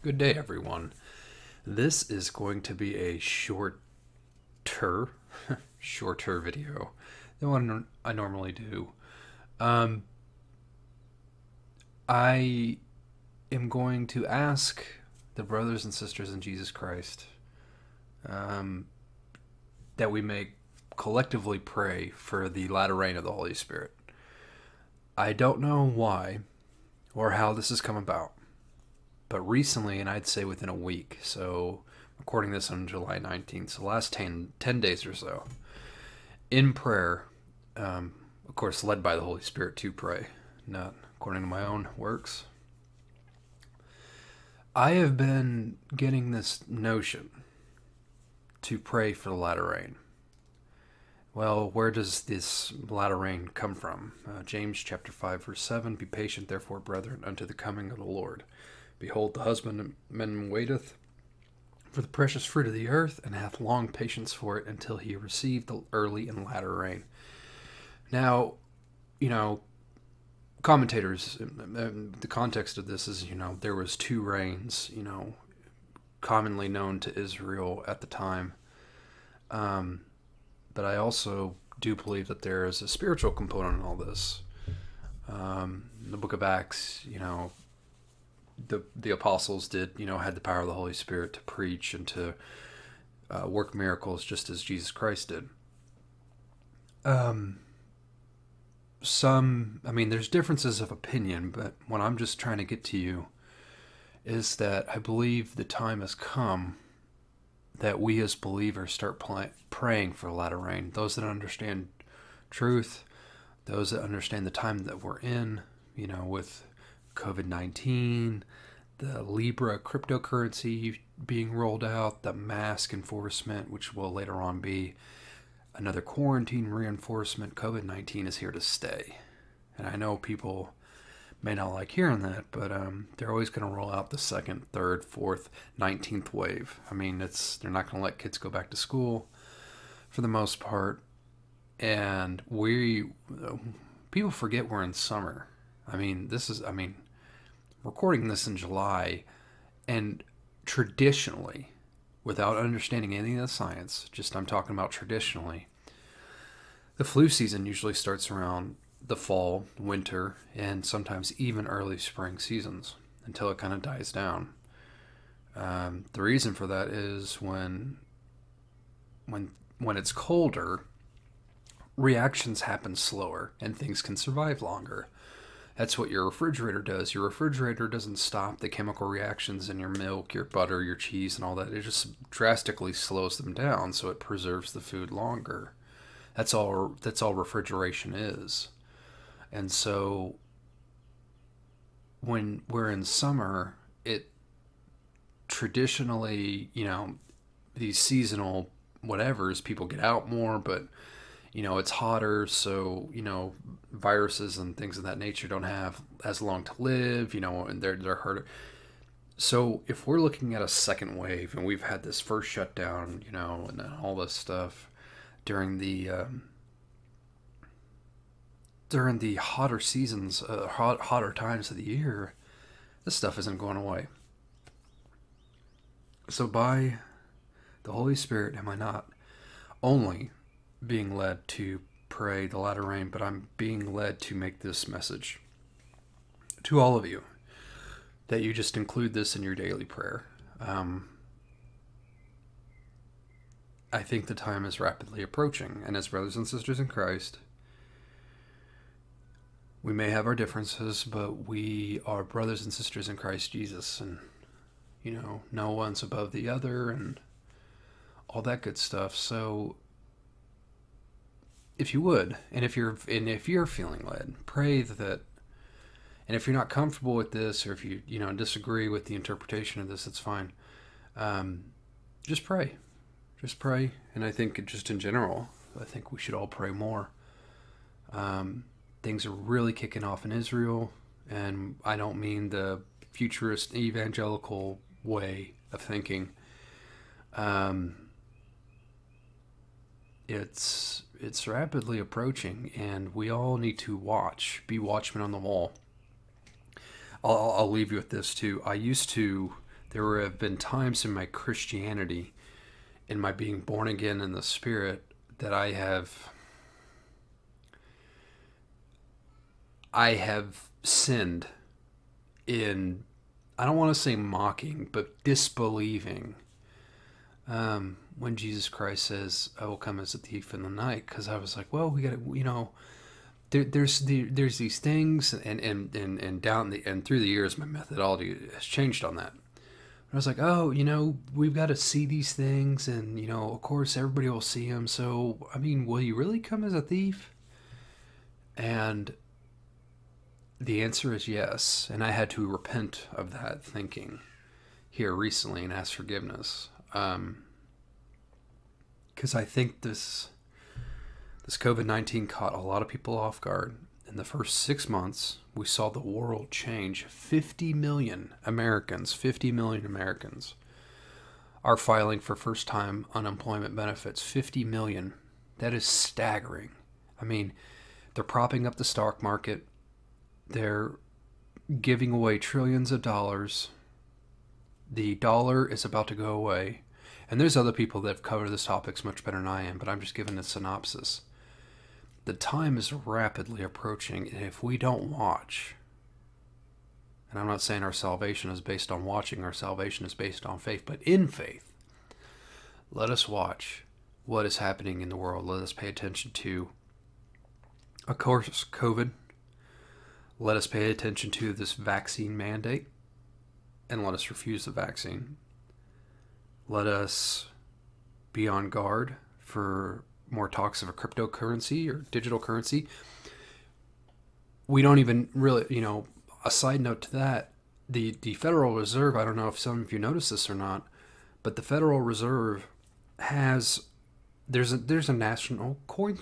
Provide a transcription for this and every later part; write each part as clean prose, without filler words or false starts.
Good day, everyone. This is going to be a shorter video than what I normally do. I am going to ask the brothers and sisters in Jesus Christ that we may collectively pray for the latter rain of the Holy Spirit. I don't know why or how this has come about, but recently, and I'd say within a week, so recording this on July 19th, so the last 10 days or so, in prayer, of course led by the Holy Spirit to pray, not according to my own works, I have been getting this notion to pray for the latter rain. Well, where does this latter rain come from? James chapter 5, verse 7, "Be patient, therefore, brethren, unto the coming of the Lord. Behold, the husbandman waiteth for the precious fruit of the earth, and hath long patience for it, until he receive the early and latter rain." Now, you know, commentators, the context of this is, you know, there was two rains, you know, commonly known to Israel at the time. But I also do believe that there is a spiritual component in all this. In the book of Acts, you know, the apostles did, you know, had the power of the Holy Spirit to preach and to work miracles just as Jesus Christ did. I mean, there's differences of opinion, but what I'm just trying to get to you is that I believe the time has come that we as believers start praying for the latter rain. Those that understand truth, those that understand the time that we're in, you know, with COVID-19, the Libra cryptocurrency being rolled out, the mask enforcement, which will later on be another quarantine reinforcement. COVID-19 is here to stay. And I know people may not like hearing that, but they're always going to roll out the second, third, fourth, 19th wave. I mean, they're not going to let kids go back to school for the most part. And people forget we're in summer. I mean, recording this in July, and traditionally, without understanding any of the science, just I'm talking about traditionally, the flu season usually starts around the fall, winter, and sometimes even early spring seasons until it kind of dies down. The reason for that is when it's colder, reactions happen slower and things can survive longer. That's what your refrigerator does. Your refrigerator doesn't stop the chemical reactions in your milk, your butter, your cheese, and all that. It just drastically slows them down, so it preserves the food longer. That's all refrigeration is. And so when we're in summer, it traditionally, you know, these seasonal whatevers, people get out more, but, you know, it's hotter. So, you know, viruses and things of that nature don't have as long to live, you know, and they're harder. So if we're looking at a second wave, and we've had this first shutdown, you know, and then all this stuff during the, hotter seasons, hotter times of the year, this stuff isn't going away. So by the Holy Spirit am I not only being led to pray the latter rain, but I'm being led to make this message to all of you, that you just include this in your daily prayer. I think the time is rapidly approaching, and as brothers and sisters in Christ, we may have our differences, but we are brothers and sisters in Christ Jesus, and, you know, no one's above the other and all that good stuff. So if you would, and if you're feeling led, pray that, and if you're not comfortable with this, or if you, you know, disagree with the interpretation of this, it's fine. Just pray. Just pray. And I think just in general, I think we should all pray more. Things are really kicking off in Israel, and I don't mean the futurist evangelical way of thinking. It's rapidly approaching, and we all need to watch. Be watchmen on the wall. I'll leave you with this too. I used to There have been times in my Christianity, in my being born again in the Spirit, that I have sinned in, I don't want to say mocking, but disbelieving. When Jesus Christ says, "I will come as a thief in the night," because I was like, well, we got to, you know, there's these things, and down the, and through the years, my methodology has changed on that. I was like, oh, you know, we've got to see these things, and, you know, of course, everybody will see them. So, I mean, will you really come as a thief? And the answer is yes. And I had to repent of that thinking here recently and ask forgiveness. Because I think this COVID-19 caught a lot of people off guard. In the first 6 months, we saw the world change. 50 million Americans, 50 million Americans are filing for first-time unemployment benefits. 50 million. That is staggering. I mean, they're propping up the stock market. They're giving away trillions of dollars. The dollar is about to go away. And there's other people that have covered this topic much better than I am, but I'm just giving a synopsis. The time is rapidly approaching, and if we don't watch, and I'm not saying our salvation is based on watching, our salvation is based on faith, but in faith, let us watch what is happening in the world. Let us pay attention to, of course, COVID. Let us pay attention to this vaccine mandate, and let us refuse the vaccine. Let us be on guard for more talks of a cryptocurrency or digital currency. We don't even really, you know, a side note to that, the Federal Reserve, I don't know if some of you noticed this or not, but the Federal Reserve has, there's a national coin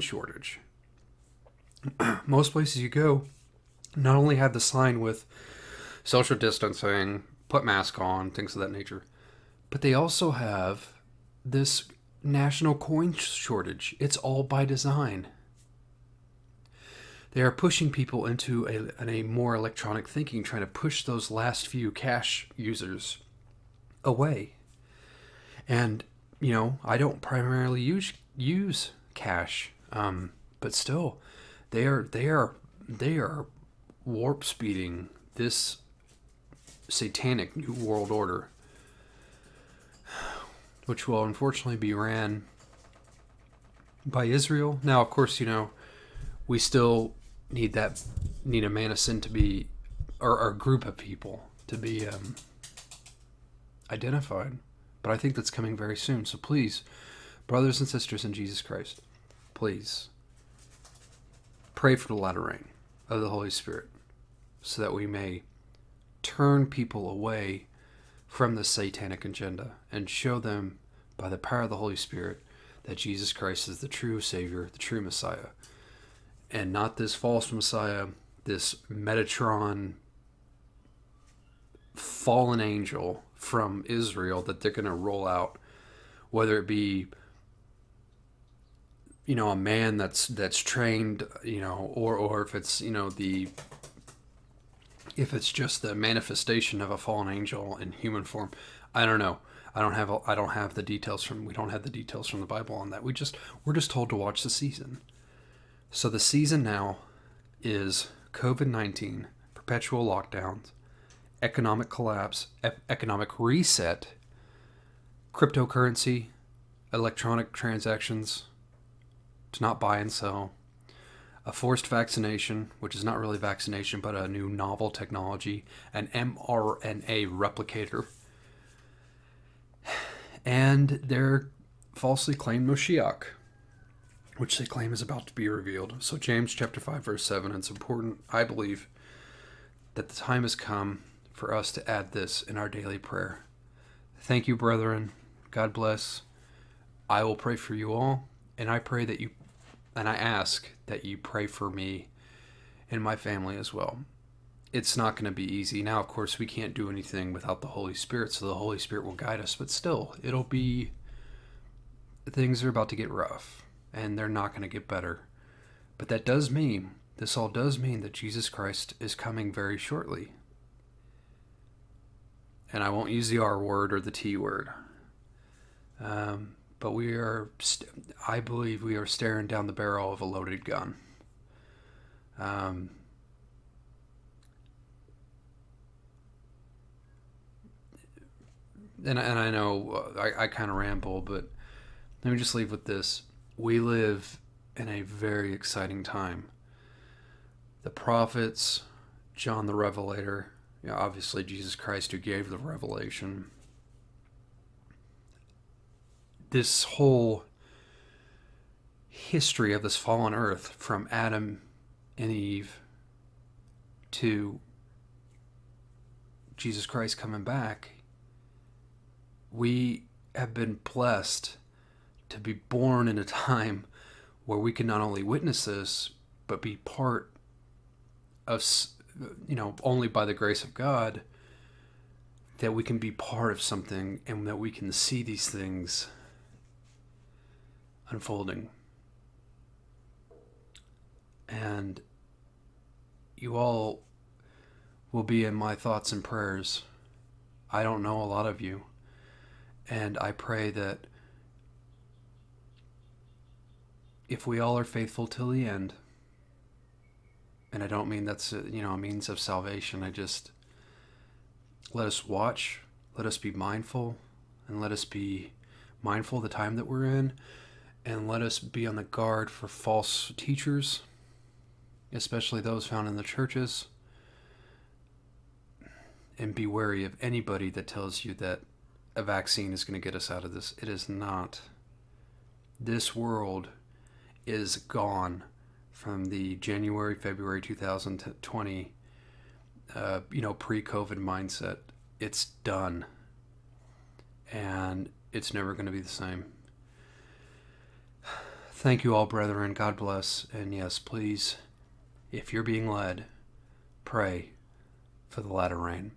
shortage. Most places you go, not only have the sign with social distancing, put mask on, things of that nature, but they also have this national coin shortage. It's all by design. They are pushing people into a more electronic thinking, trying to push those last few cash users away. And, you know, I don't primarily use cash, but still, they are warp speeding this satanic new world order, which will unfortunately be ran by Israel. Now, of course, you know, we still need a man of sin to be, or a group of people to be identified. But I think that's coming very soon. So please, brothers and sisters in Jesus Christ, please pray for the latter rain of the Holy Spirit so that we may turn people away from the satanic agenda and show them by the power of the Holy Spirit that Jesus Christ is the true Savior, the true Messiah, and not this false Messiah, this Metatron fallen angel from Israel that they're going to roll out, whether it be, you know, a man that's trained, you know, or if it's, you know, the, if it's just the manifestation of a fallen angel in human form. I don't know. I don't have the details from, we don't have the details from the Bible on that. We're just told to watch the season. So the season now is COVID-19, perpetual lockdowns, economic collapse, economic reset, cryptocurrency, electronic transactions to not buy and sell, a forced vaccination, which is not really vaccination, but a new novel technology, an mRNA replicator. And their falsely claimed Moshiach, which they claim is about to be revealed. So James chapter 5, verse 7, it's important, I believe, that the time has come for us to add this in our daily prayer. Thank you, brethren. God bless. I will pray for you all, and I pray that you, and I ask that you pray for me and my family as well. It's not going to be easy. Now, of course, we can't do anything without the Holy Spirit, so the Holy Spirit will guide us. But still, it'll be, things are about to get rough, and they're not going to get better. But that does mean, this all does mean that Jesus Christ is coming very shortly. and I won't use the R word or the T word. But we are, I believe we are staring down the barrel of a loaded gun. And I know I kind of ramble, but let me just leave with this. We live in a very exciting time. The prophets, John the Revelator, you know, obviously Jesus Christ who gave the revelation. This whole history of this fallen earth from Adam and Eve to Jesus Christ coming back, we have been blessed to be born in a time where we can not only witness this, but be part of, you know, only by the grace of God, that we can be part of something and that we can see these things unfolding. And you all will be in my thoughts and prayers. I don't know a lot of you. And I pray that if we all are faithful till the end, and I don't mean that's, you know, a means of salvation, I just, let us watch, let us be mindful, and let us be mindful of the time that we're in, and let us be on the guard for false teachers, especially those found in the churches, and be wary of anybody that tells you that a vaccine is going to get us out of this. It is not. This world is gone from the January, February 2020, you know, pre-COVID mindset. It's done. And it's never going to be the same. Thank you all, brethren. God bless. And yes, please, if you're being led, pray for the latter rain.